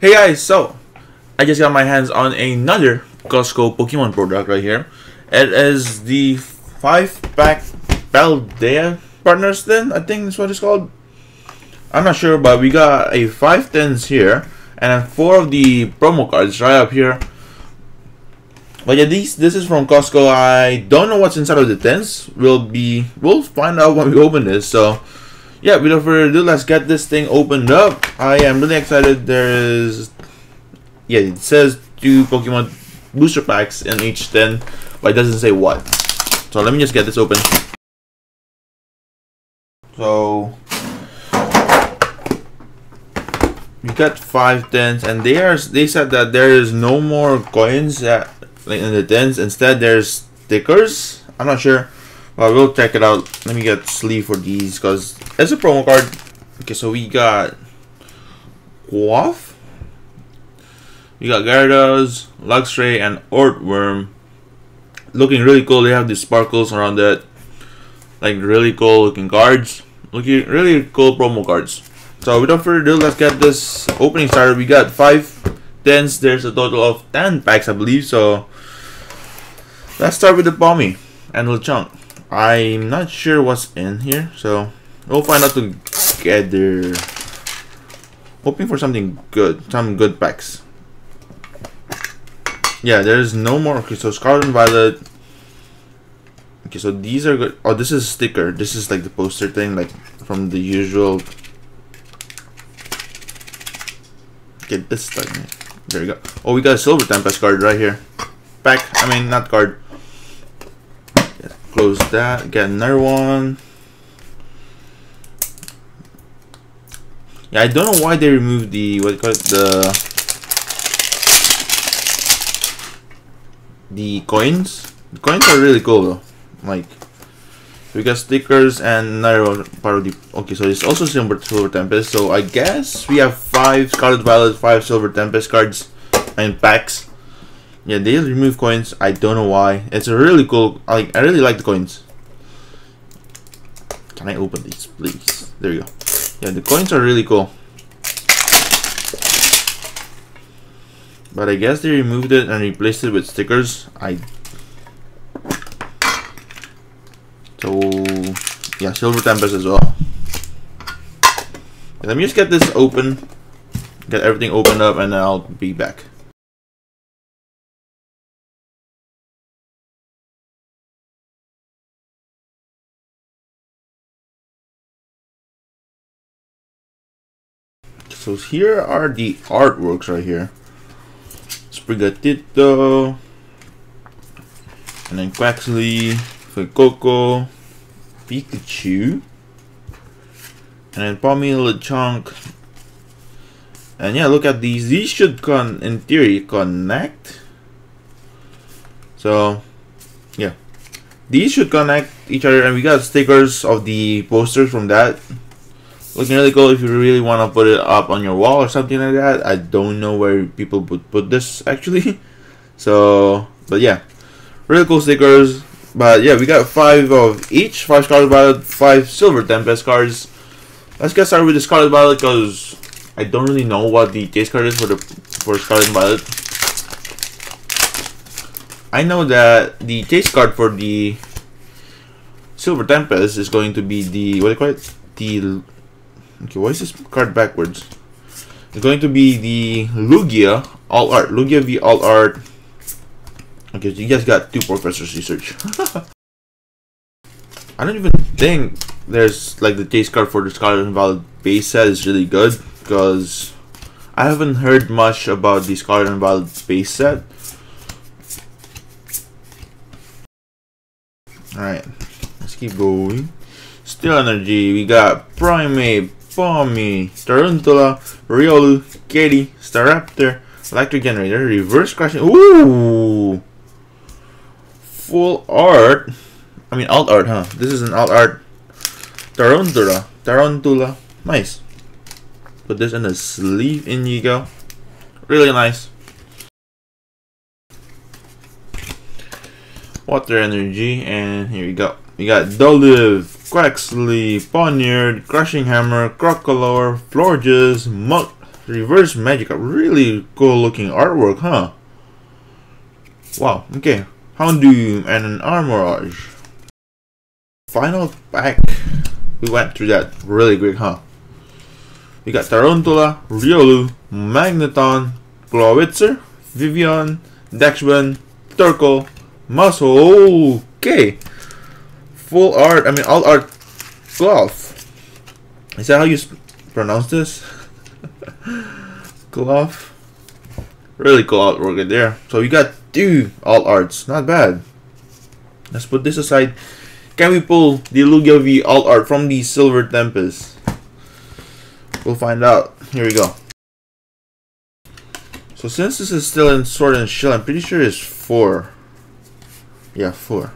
Hey guys, so I just got my hands on another Costco Pokemon product right here. It is the 5-pack Paldea Partners tin, I think that's what it's called. I'm not sure, but we got a 5 tins here and 4 of the promo cards right up here. But yeah, this is from Costco. I don't know what's inside of the tins. We'll find out when we open this. So yeah, without further ado, let's get this thing opened up. I am really excited. It says 2 Pokemon booster packs in each tin, but it doesn't say what. So let me just get this open. So we got 5 tins, and they said that there is no more coins in the tins. Instead, there's stickers. I'm not sure. Well, we'll check it out. Let me get sleeve for these because it's a promo card. Okay, so we got Kloff, we got Gyarados, Luxray, and Ortworm. Looking really cool. They have the sparkles around that, like really cool looking cards. Looking really cool promo cards. So without further ado, let's get this opening started. We got 5 tins. There's a total of 10 packs, I believe. So let's start with the Palmy and Lechonk. I'm not sure what's in here, so we'll find out together. Hoping for something good, some good packs. Yeah, there's no more. Okay, so Scarlet and Violet. Okay, so these are good. Oh, this is a sticker. This is like the poster thing, like from the usual. Okay, this thing. There we go. Oh, we got a Silver Tempest card right here. Pack. I mean, not card. Close that. Get another one. Yeah, I don't know why they removed the the coins. The coins are really cool though. Like we got stickers and another part of the. Okay, so it's also Silver Tempest. So I guess we have 5 Scarlet Violet, 5 Silver Tempest cards and packs. Yeah, they remove coins. I don't know why. It's a really cool. I really like the coins. Can I open these, please? There you go. Yeah, the coins are really cool. But I guess they removed it and replaced it with stickers. So yeah, Silver Tempest as well. Let me just get this open. Get everything opened up, and I'll be back. So here are the artworks right here. Sprigatito, and then Quaxly, Fecoco, Pikachu, and then Palmiula Chunk. And yeah, look at these. These should in theory connect. So yeah, these should connect each other, and we got stickers of the posters from that. Looking really cool. If you really want to put it up on your wall or something like that. I don't know where people would put this actually. So, but yeah, really cool stickers. But yeah, we got 5 of each, 5 Scarlet Violet, 5 Silver Tempest cards. Let's get started with the Scarlet Violet because I don't really know what the taste card is for Scarlet Violet. I know that the taste card for the Silver Tempest is going to be the Okay, why is this card backwards? It's going to be the Lugia All Art. Lugia V All Art. Okay, so you guys got 2 Professor's Research. I don't even think there's like the taste card for the Scarlet and Violet base set is really good because I haven't heard much about the Scarlet and Violet base set. Alright, let's keep going. Steel Energy, we got Primeape, Pommy, Tarantula, Riolu, Kedi, Staraptor, Electric Generator, Reverse Crashing. Ooh! Full art. I mean, alt art, huh? This is an alt art. Tarantula. Nice. Put this in the sleeve, in you go. Really nice. Water Energy, and here we go. We got Dolive, Quaxly, Ponyard, Crushing Hammer, Crocalor, Florges, Reverse Magic. Really cool looking artwork, huh? Wow, okay. Houndoom and an Armourage. Final pack. We went through that really quick, huh? We got Tarantula, Riolu, Magneton, Glawitzer, Vivian, Dexman, Turco, Muscle. Okay. Full art, I mean all art Kloff. Is that how you pronounce this? Kloff. Really cool artwork right there. So we got two all arts. Not bad. Let's put this aside. Can we pull the Lugia V all art from the Silver Tempest? We'll find out. Here we go. So since this is still in Sword and Shield, I'm pretty sure it's 4. Yeah, 4.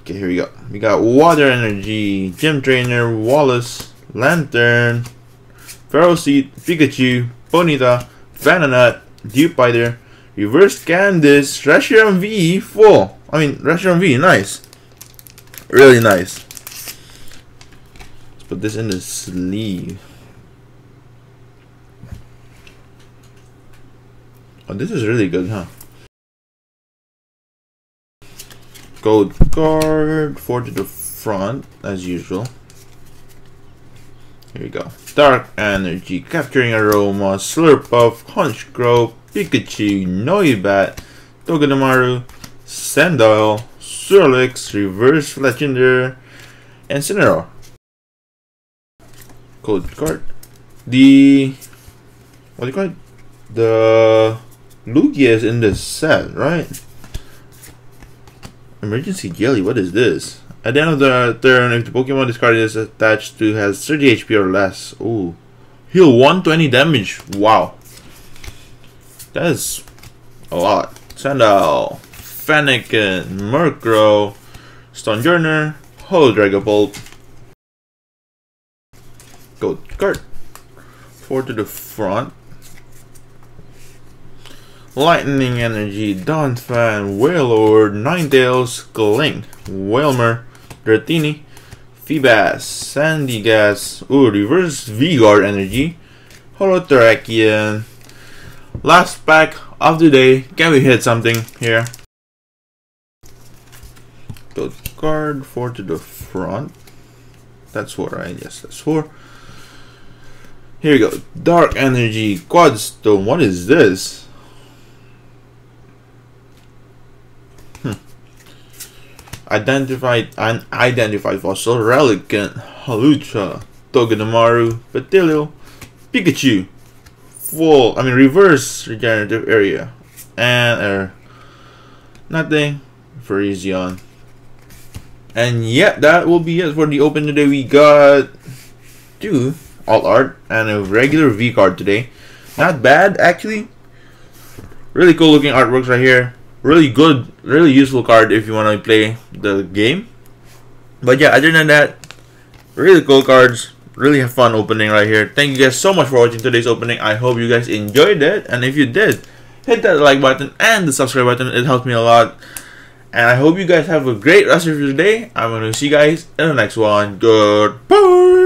Okay, here we go. We got Water Energy, Gym Trainer, Wallace, Lantern, Ferroseed, Pikachu, Ponyta, Vananut, Dewpider, Reverse Candice, Reshiram V, full. I mean, Reshiram V, nice. Really nice. Let's put this in the sleeve. Oh, this is really good, huh? Gold card, 4 to the front, as usual. Here we go. Dark Energy, Capturing Aroma, Slurpuff, Honchkrow, Pikachu, Noibat, Togedemaru, Sandile, Surlix, Reverse Legendary, and Incineroar. Gold card. The... what do you call it? The Lugia is in this set, right? Emergency Jelly, what is this? At the end of the turn, if the Pokemon discarded is attached to has 30 HP or less. Ooh. Heal 120 damage. Wow. That is a lot. Sandile, Fennekin, Murkrow, Stonejourner, Dragapult. Go card. 4 to the front. Lightning Energy, Donphan, Wailord, Ninetales, Glink, Wailmer, Dratini, Feebas, Sandigas, ooh, Reverse V-Guard Energy, Holothrakian. Last pack of the day. Can we hit something here? Go card, 4 to the front. That's 4, right? Yes, that's 4. Here we go. Dark Energy, Quadstone. What is this? Identified, unidentified fossil, Relicant, Halucha, Togedemaru, Petilio, Pikachu, full, I mean reverse regenerative area, and nothing, Ferroseed. And yeah, that will be it for the open today. We got 2 alt art and a regular V card today. Not bad actually. Really cool looking artworks right here. Really good, really useful card if you want to play the game. But yeah, other than that, really cool cards. Really have fun opening right here. Thank you guys so much for watching today's opening. I hope you guys enjoyed it. And if you did, hit that like button and the subscribe button. It helps me a lot. And I hope you guys have a great rest of your day. I'm going to see you guys in the next one. Goodbye.